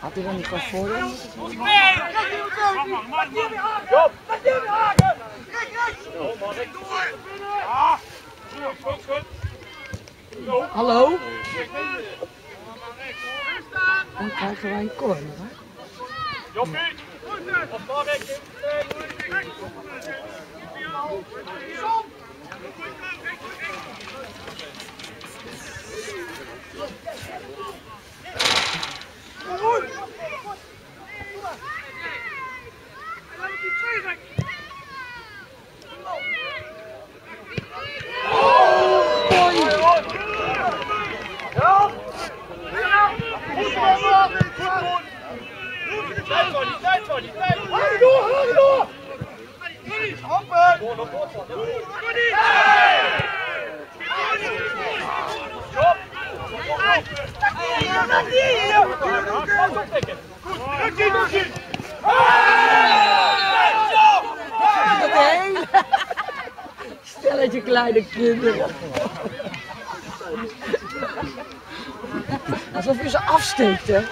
Had hij dan niet vast voor je? Job! Hallo? Dan krijgen wij een corner, hè? Joppie! Stelletje kleine kinderen. Alsof je ze afsteekt, hè?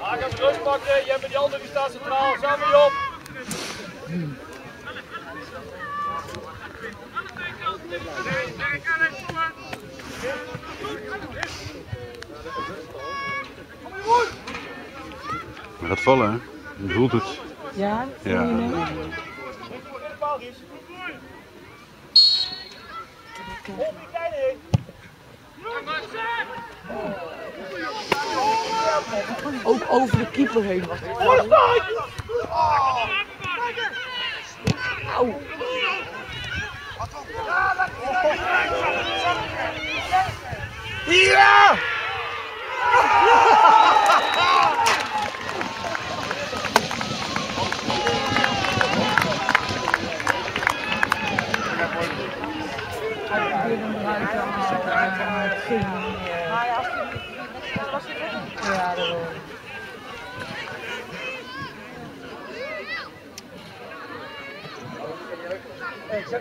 Haak hem rust pakken, jij bent die andere, die staat centraal, samen Job. Hij gaat vallen, hè? Je voelt het. Ja? Ja. Ook over de keeper heen. Auw. Ja! Ja, dat hoor.